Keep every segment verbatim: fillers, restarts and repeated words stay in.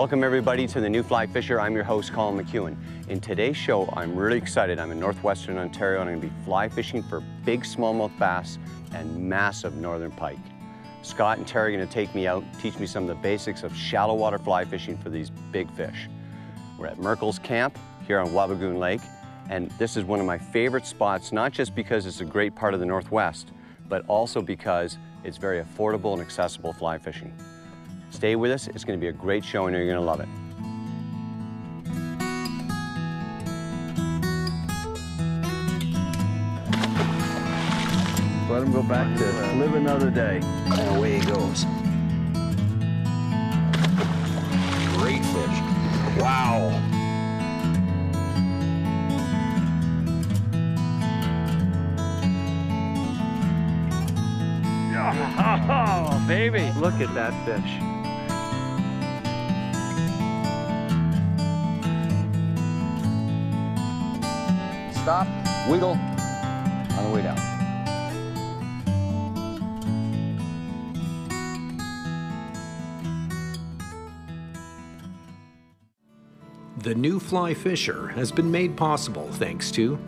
Welcome everybody to The New Fly Fisher. I'm your host, Colin McEwan. In today's show, I'm really excited. I'm in northwestern Ontario and I'm gonna be fly fishing for big smallmouth bass and massive northern pike. Scott and Terry are gonna take me out, teach me some of the basics of shallow water fly fishing for these big fish. We're at Merkel's Camp here on Wabigoon Lake, and this is one of my favorite spots, not just because it's a great part of the Northwest, but also because it's very affordable and accessible fly fishing. Stay with us, it's gonna be a great show and you're gonna love it. Let him go back to live another day. And away he goes. Great fish. Wow. Oh, baby. Look at that fish. Stop, wiggle, on the way down. The New Fly Fisher has been made possible thanks to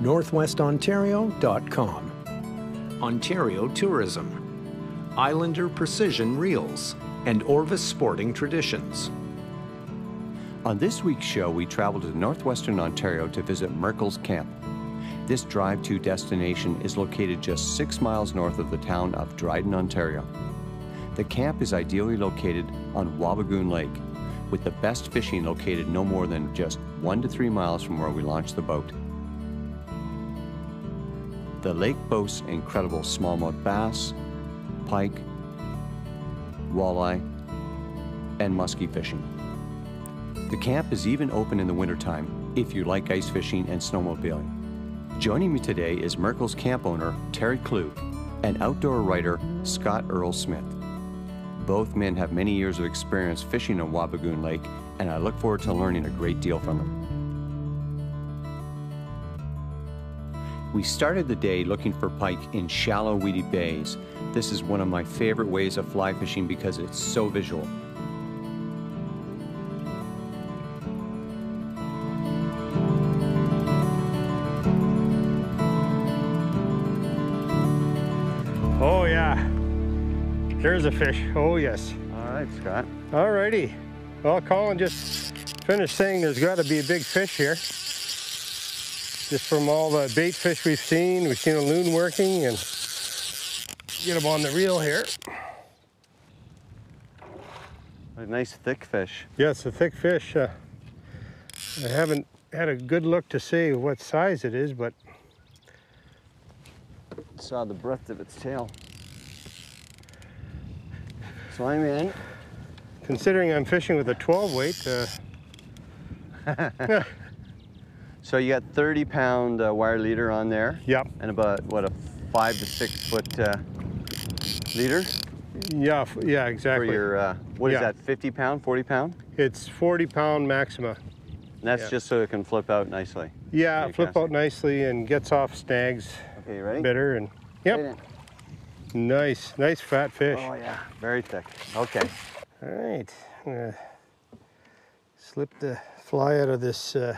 Northwest Ontario dot com, Ontario Tourism, Islander Precision Reels, and Orvis Sporting Traditions. On this week's show, we traveled to northwestern Ontario to visit Merkel's Camp. This drive-to destination is located just six miles north of the town of Dryden, Ontario. The camp is ideally located on Wabigoon Lake, with the best fishing located no more than just one to three miles from where we launched the boat. The lake boasts incredible smallmouth bass, pike, walleye, and musky fishing. The camp is even open in the wintertime if you like ice fishing and snowmobiling. Joining me today is Merkel's Camp owner, Terry Klug, and outdoor writer, Scott Earl Smith. Both men have many years of experience fishing on Wabigoon Lake, and I look forward to learning a great deal from them. We started the day looking for pike in shallow, weedy bays. This is one of my favorite ways of fly fishing because it's so visual. There's a fish. Oh, yes. All right, Scott. All righty. Well, Colin just finished saying there's got to be a big fish here. Just from all the bait fish we've seen, we've seen a loon working, and get them on the reel here. A nice thick fish. Yes, a thick fish. Uh, I haven't had a good look to say what size it is, but saw the breadth of its tail. So I'm in. Considering I'm fishing with a twelve weight. Uh... So you got thirty pound uh, wire leader on there. Yep. And about, what, a five to six foot uh, leader? Yeah, yeah, exactly. For your, uh, what yeah. is that, fifty pound, forty pound? It's forty pound maxima. And that's yeah. just so it can flip out nicely. Yeah, it flip casting. out nicely and gets off snags. Okay, ready? Bitter and, yep. Right nice, nice fat fish. Oh yeah, very thick. Okay. All right, I'm gonna slip the fly out of this uh,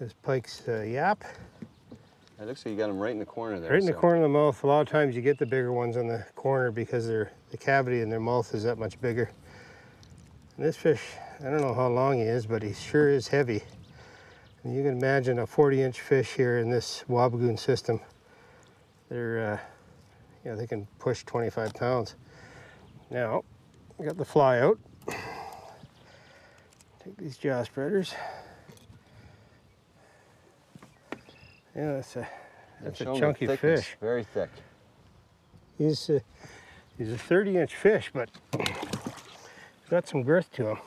this pike's uh, yap. It looks like you got them right in the corner there. Right in so. the corner of the mouth. A lot of times you get the bigger ones on the corner because they're, the cavity in their mouth is that much bigger. And this fish, I don't know how long he is, but he sure is heavy. And you can imagine a forty inch fish here in this Wabigoon system. They're, uh, you know, they can push twenty-five pounds. Now, I got the fly out. Take these jaw spreaders. Yeah, that's a, that's a chunky fish. Very thick. He's a, he's a thirty inch fish, but he's got some girth to him.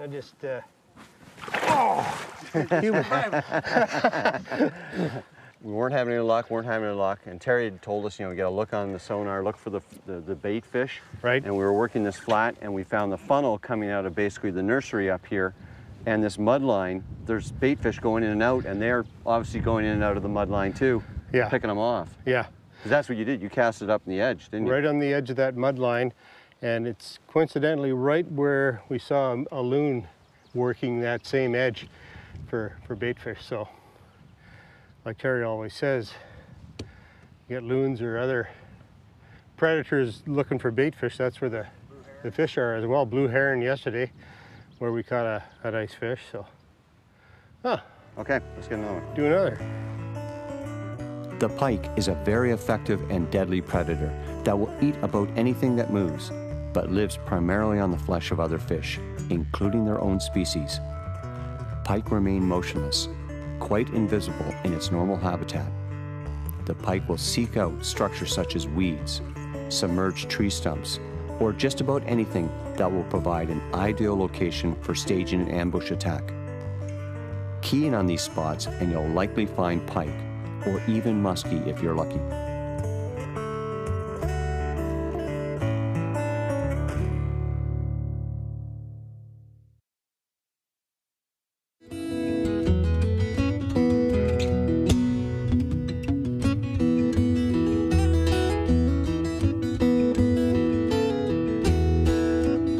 I just, uh, oh! We weren't having any luck, weren't having any luck, and Terry had told us, you know, get a look on the sonar, look for the, the, the bait fish. Right. And we were working this flat, and we found the funnel coming out of basically the nursery up here, and this mud line, there's bait fish going in and out, and they're obviously going in and out of the mud line too, yeah. picking them off. Yeah. Because that's what you did. You cast it up in the edge, didn't you? Right on the edge of that mud line. And it's coincidentally right where we saw a, a loon working that same edge for, for baitfish. So, like Terry always says, you get loons or other predators looking for baitfish. That's where the, the fish are as well. Blue heron yesterday, where we caught a, a nice fish. So, huh. Okay, let's get another one. Do another. The pike is a very effective and deadly predator that will eat about anything that moves, but lives primarily on the flesh of other fish, including their own species. Pike remain motionless, quite invisible in its normal habitat. The pike will seek out structures such as weeds, submerged tree stumps, or just about anything that will provide an ideal location for staging an ambush attack. Key in on these spots and you'll likely find pike, or even muskie if you're lucky.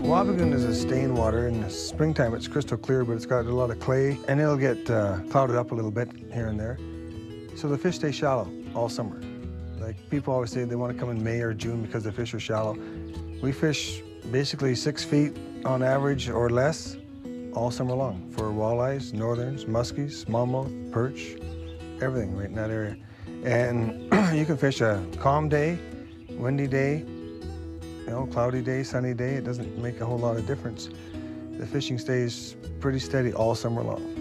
Wabigoon is a stained water. In the springtime it's crystal clear, but it's got a lot of clay and it'll get uh, clouded up a little bit here and there. So the fish stay shallow all summer. Like people always say they want to come in May or June because the fish are shallow. We fish basically six feet on average or less all summer long for walleyes, northerns, muskies, smallmouth, perch, everything right in that area. And you can fish a calm day, windy day, you know, cloudy day, sunny day. It doesn't make a whole lot of difference. The fishing stays pretty steady all summer long.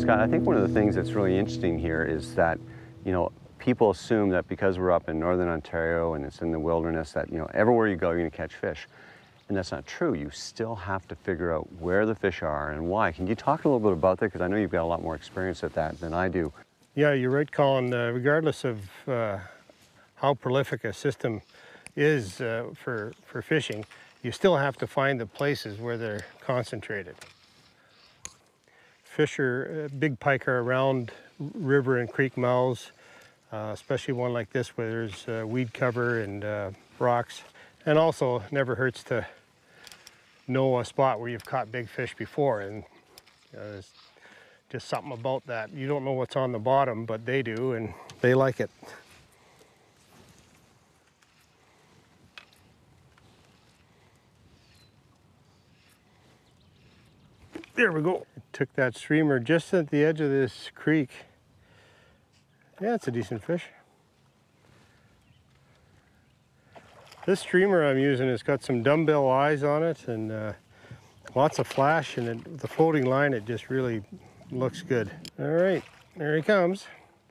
Scott, I think one of the things that's really interesting here is that, you know, people assume that because we're up in northern Ontario and it's in the wilderness that, you know, everywhere you go you're going to catch fish. And that's not true. You still have to figure out where the fish are and why. Can you talk a little bit about that? Because I know you've got a lot more experience at that than I do. Yeah, you're right, Colin. Uh, regardless of uh, how prolific a system is uh, for, for fishing, you still have to find the places where they're concentrated. Fish are, uh, big pike are around river and creek mouths, uh, especially one like this where there's uh, weed cover and uh, rocks. And also, never hurts to know a spot where you've caught big fish before. And uh, there's just something about that. You don't know what's on the bottom, but they do, and they like it. There we go. Took that streamer just at the edge of this creek. Yeah, it's a decent fish. This streamer I'm using has got some dumbbell eyes on it and uh, lots of flash, and it, the floating line, it just really looks good. All right, there he comes.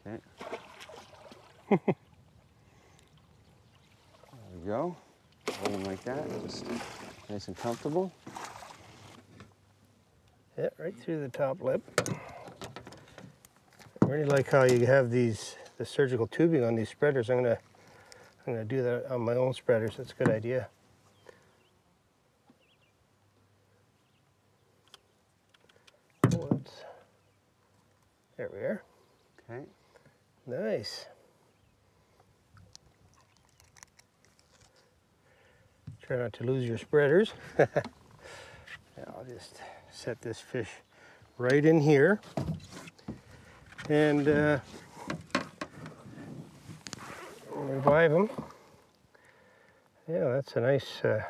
Okay. There we go. Hold him like that, just nice and comfortable. Yeah, right through the top lip. I really like how you have these the surgical tubing on these spreaders. I'm gonna I'm gonna do that on my own spreaders. That's a good idea. Oops. There we are. Okay. Nice. Try not to lose your spreaders. I'll just set this fish right in here, and uh, revive him. Yeah, that's a nice, uh,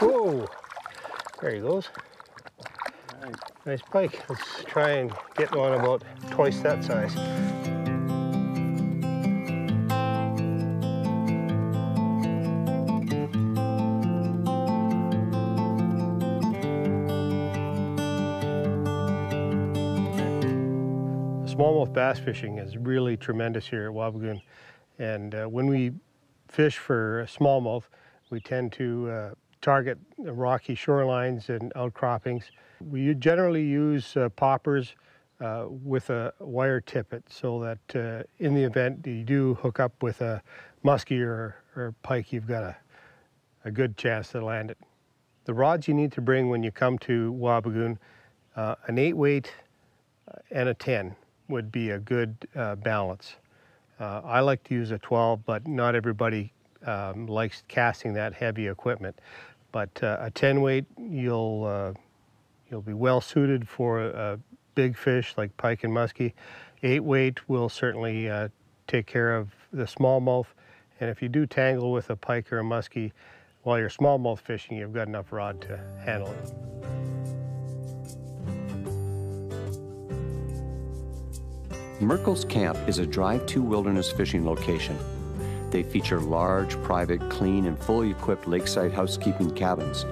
whoa, there he goes. Nice. Nice pike. Let's try and get one about twice that size. Smallmouth bass fishing is really tremendous here at Wabigoon, and uh, when we fish for smallmouth, we tend to uh, target rocky shorelines and outcroppings. We generally use uh, poppers uh, with a wire tippet, so that uh, in the event you do hook up with a muskie or, or pike, you've got a, a good chance to land it. The rods you need to bring when you come to Wabigoon, uh, an eight weight and a ten would be a good uh, balance. Uh, I like to use a twelve, but not everybody um, likes casting that heavy equipment. But uh, a ten weight, you'll uh, you'll be well suited for a big fish like pike and muskie. Eight weight will certainly uh, take care of the smallmouth, and if you do tangle with a pike or a muskie while you're smallmouth fishing, you've got enough rod to handle it. Merkel's Camp is a drive-to wilderness fishing location. They feature large, private, clean, and fully equipped lakeside housekeeping cabins.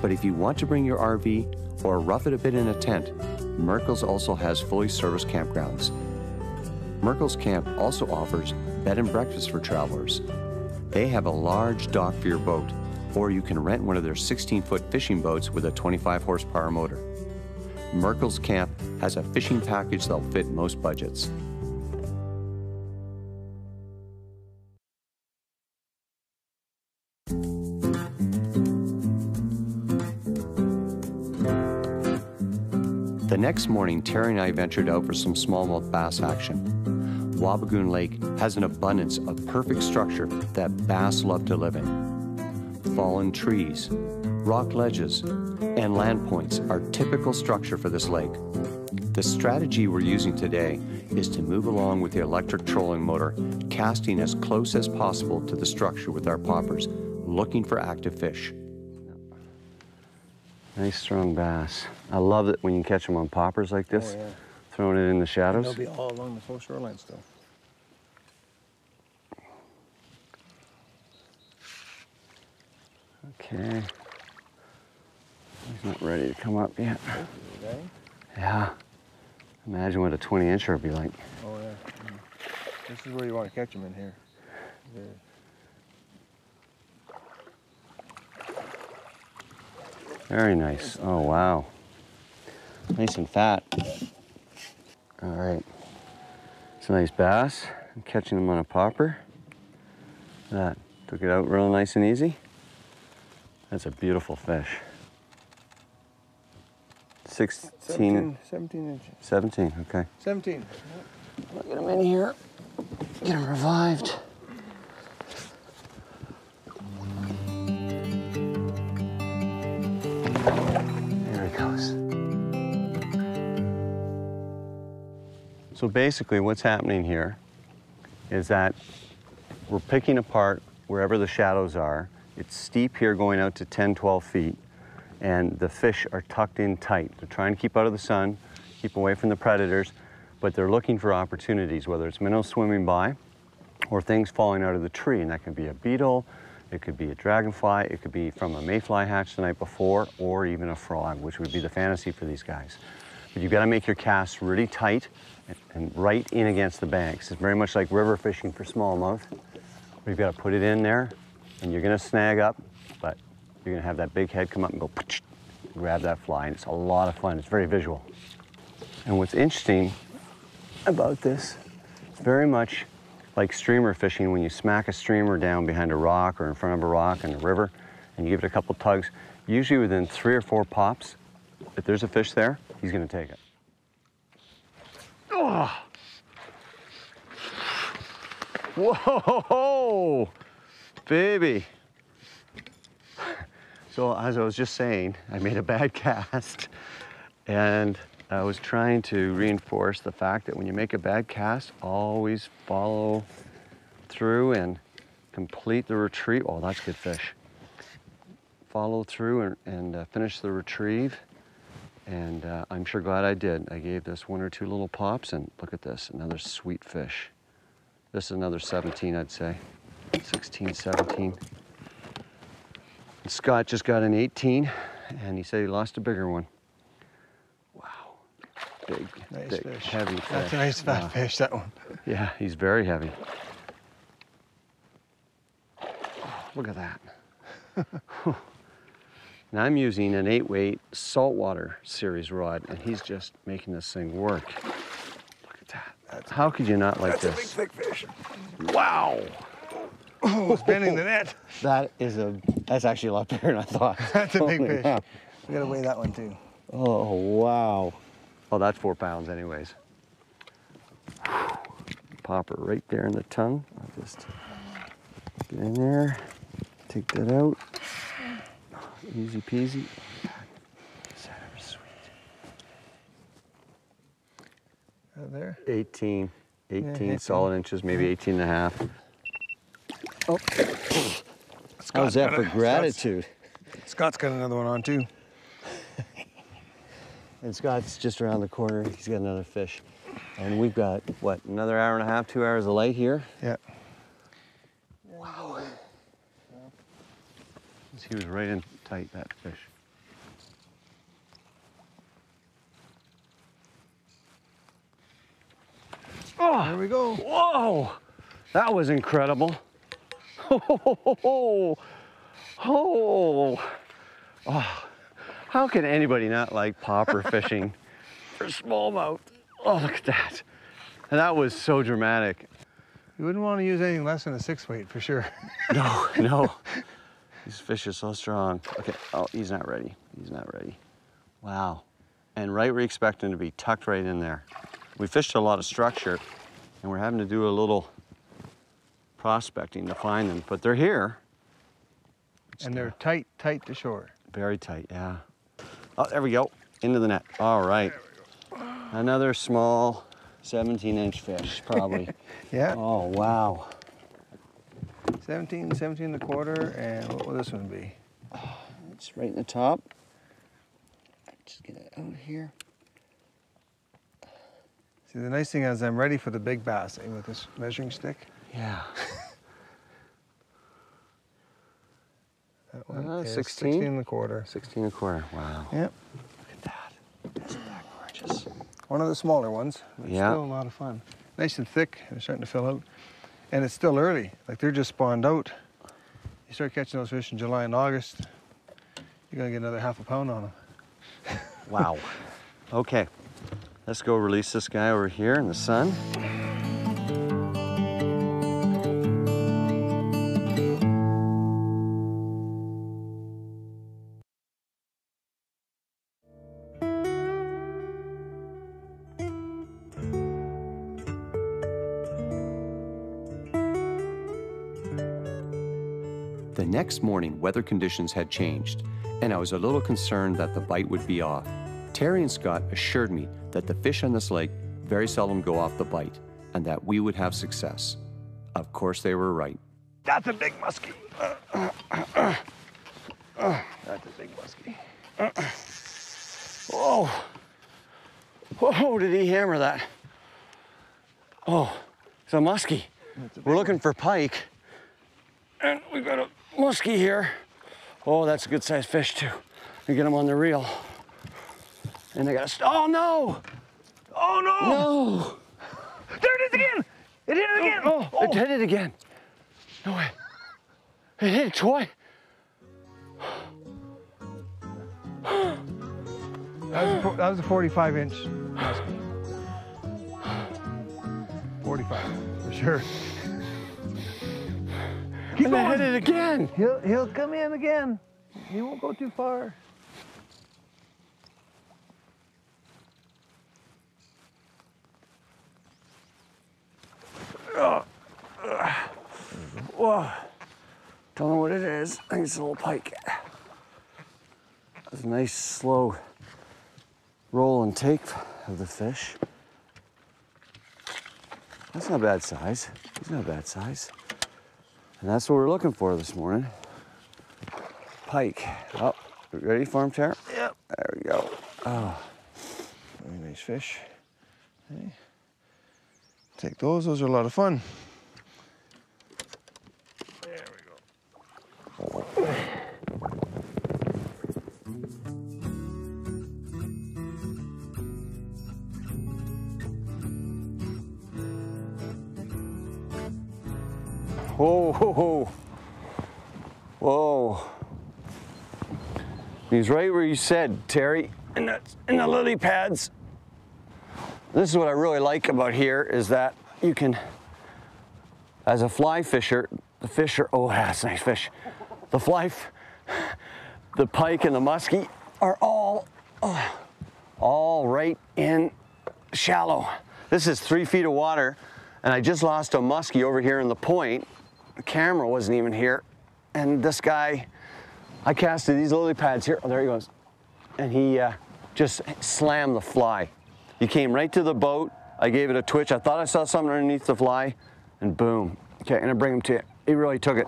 But if you want to bring your R V or rough it a bit in a tent, Merkel's also has fully serviced campgrounds. Merkel's Camp also offers bed and breakfast for travelers. They have a large dock for your boat, or you can rent one of their sixteen foot fishing boats with a twenty-five horsepower motor. Merkel's Camp has a fishing package that'll fit most budgets. The next morning, Terry and I ventured out for some smallmouth bass action. Wabigoon Lake has an abundance of perfect structure that bass love to live in. Fallen trees, rock ledges, and land points are typical structure for this lake. The strategy we're using today is to move along with the electric trolling motor, casting as close as possible to the structure with our poppers, looking for active fish. Nice strong bass. I love it when you catch them on poppers like this, oh, yeah. Throwing it in the shadows. And they'll be all along the full shoreline still. Okay. He's not ready to come up yet. Okay. Yeah. Imagine what a twenty incher would be like. Oh, yeah. Mm. This is where you want to catch him in here. Yeah. Very nice. Oh, wow. Nice and fat. All right. It's a nice bass. I'm catching them on a popper. That took it out real nice and easy. That's a beautiful fish. sixteen, seventeen, seventeen inches. seventeen, okay. seventeen. Get him in here. Get him revived. There he goes. So basically what's happening here is that we're picking apart wherever the shadows are. It's steep here going out to ten, twelve feet. And the fish are tucked in tight. They're trying to keep out of the sun, keep away from the predators, but they're looking for opportunities, whether it's minnows swimming by or things falling out of the tree. And that could be a beetle, it could be a dragonfly, it could be from a mayfly hatch the night before, or even a frog, which would be the fantasy for these guys. But you've got to make your casts really tight and, and right in against the banks. It's very much like river fishing for smallmouth. You've got to put it in there, and you're going to snag up, but you're gonna have that big head come up and go, grab that fly, and it's a lot of fun. It's very visual. And what's interesting about this, it's very much like streamer fishing when you smack a streamer down behind a rock or in front of a rock in a river, and you give it a couple tugs. Usually within three or four pops, if there's a fish there, he's gonna take it. Oh. Whoa, baby. So as I was just saying, I made a bad cast, and I was trying to reinforce the fact that when you make a bad cast, always follow through and complete the retrieve. Oh, that's good fish. Follow through and, and uh, finish the retrieve, and uh, I'm sure glad I did. I gave this one or two little pops, and look at this, another sweet fish. This is another seventeen, I'd say, sixteen, seventeen. Scott just got an eighteen, and he said he lost a bigger one. Wow. Big, nice big, fish. Heavy fish. That's a nice fat wow. fish, that one. Yeah, he's very heavy. Oh, look at that. Now I'm using an eight weight saltwater series rod, and he's just making this thing work. Look at that. That's How could you not like that's this? That's a big, big fish. Wow. Oh, it's bending the net. That is a, that's actually a lot bigger than I thought. That's a big fish. Wow. We gotta weigh that one too. Oh, wow. Oh, that's four pounds anyways. Popper right there in the tongue. I'll just get in there, take that out. Easy peasy. Is that ever sweet? Out there? eighteen, eighteen yeah, solid yeah. inches, maybe eighteen and a half. Oh. How's that for gratitude? Scott's, Scott's got another one on too. And Scott's just around the corner. He's got another fish. And we've got, what, another hour and a half, two hours of light here? Yeah. Wow. He was right in tight, that fish. Oh, there we go. Whoa! That was incredible. Oh, oh, oh. How can anybody not like popper fishing for smallmouth? Oh, look at that. And that was so dramatic. You wouldn't want to use anything less than a six weight for sure. No, no. These fish are so strong. Okay, oh, he's not ready. He's not ready. Wow. And right where you expect him to be, tucked right in there. We fished a lot of structure, and we're having to do a little prospecting to find them, but they're here. Just and they're down. tight, tight to shore. Very tight, yeah. Oh, there we go. Into the net. All right. Another small seventeen inch fish, probably. Yeah. Oh, wow. seventeen, seventeen and a quarter, and what will this one be? Oh, it's right in the top. Just get it out here. See, the nice thing is I'm ready for the big bass, eh, with this measuring stick. Yeah. That one uh, is sixteen and a quarter. sixteen and a quarter, wow. Yep. Look at that. Isn't that gorgeous? One of the smaller ones, but yeah. Still a lot of fun. Nice and thick, they're starting to fill out. And it's still early, like they're just spawned out. You start catching those fish in July and August, you're gonna get another half a pound on them. Wow. Okay, let's go release this guy over here in the sun. Next morning, weather conditions had changed, and I was a little concerned that the bite would be off. Terry and Scott assured me that the fish on this lake very seldom go off the bite, and that we would have success. Of course, they were right. That's a big muskie. Uh, uh, uh, uh. Uh, that's a big muskie. Uh, uh. Whoa! Whoa! Did he hammer that? Oh, it's a muskie. A we're looking one. for pike, and we've got a muskie here. Oh, that's a good sized fish too. You get them on the reel. And they got to, oh no! Oh no! No! There it is again! It hit it again! Oh, oh, oh. It hit it again. No way. It hit it twice. That was a forty-five inch muskie. forty-five, for sure. Keep and I hit it again. He'll, he'll come in again. He won't go too far. Whoa. Don't know what it is. I think it's a little pike. That's a nice slow roll and take of the fish. That's not a bad size. It's not a bad size. And that's what we're looking for this morning. Pike. Oh, ready for him, Terry? Yep. There we go. Oh, very nice fish. Okay. Take those. Those are a lot of fun. There we go. Whoa, whoa, whoa. He's right where you said, Terry, in the, in the lily pads. This is what I really like about here is that you can, as a fly fisher, the fisher, oh, that's a nice fish. The fly, the pike and the muskie are all Oh, all right in shallow. This is three feet of water, and I just lost a muskie over here in the point. The camera wasn't even here, and this guy, I casted these lily pads here. Oh, there he goes. And he uh, just slammed the fly. He came right to the boat. I gave it a twitch. I thought I saw something underneath the fly, and boom. Okay, and I bring him to you. He really took it.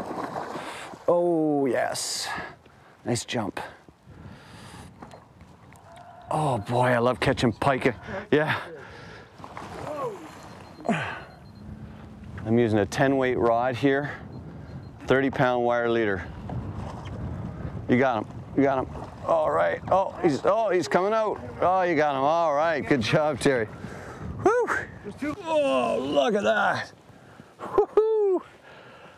Oh, yes. Nice jump. Oh, boy, I love catching pike. Yeah. I'm using a ten weight rod here. thirty pound wire leader. You got him. You got him. All right. Oh, he's oh he's coming out. Oh, you got him. All right. Good job, Terry. Woo! Oh, look at that. Woo-hoo.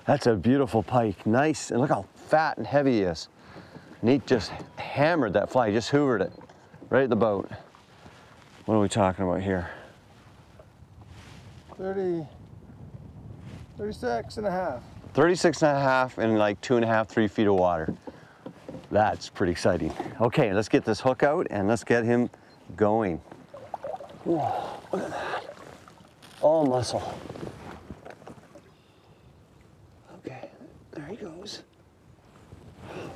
That's a beautiful pike. Nice. And look how fat and heavy he is. Neat just hammered that fly. He just hoovered it right at the boat. What are we talking about here? thirty, thirty-six and a half. thirty-six and a half in like two and a half, three feet of water. That's pretty exciting. Okay, let's get this hook out and let's get him going. Oh, look at that. All muscle. Okay, there he goes.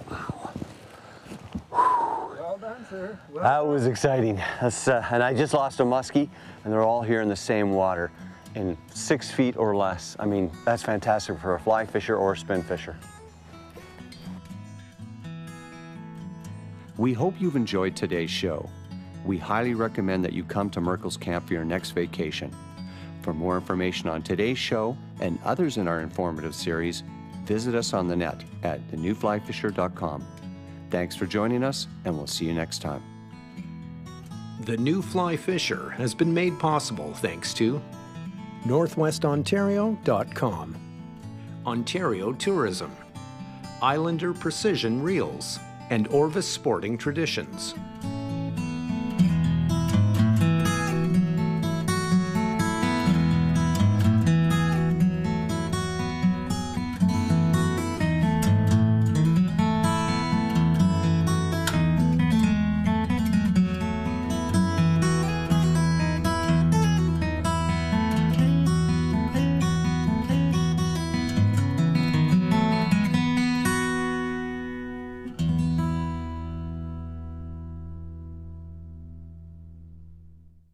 Wow. Well done, sir. Well that done. was exciting. That's, uh, and I just lost a muskie, and they're all here in the same water, in six feet or less. I mean, that's fantastic for a fly fisher or a spin fisher. We hope you've enjoyed today's show. We highly recommend that you come to Merkel's Camp for your next vacation. For more information on today's show and others in our informative series, visit us on the net at the new fly fisher dot com. Thanks for joining us, and we'll see you next time. The New Fly Fisher has been made possible thanks to northwest ontario dot com, Ontario Tourism, Islander Precision Reels, and Orvis Sporting Traditions.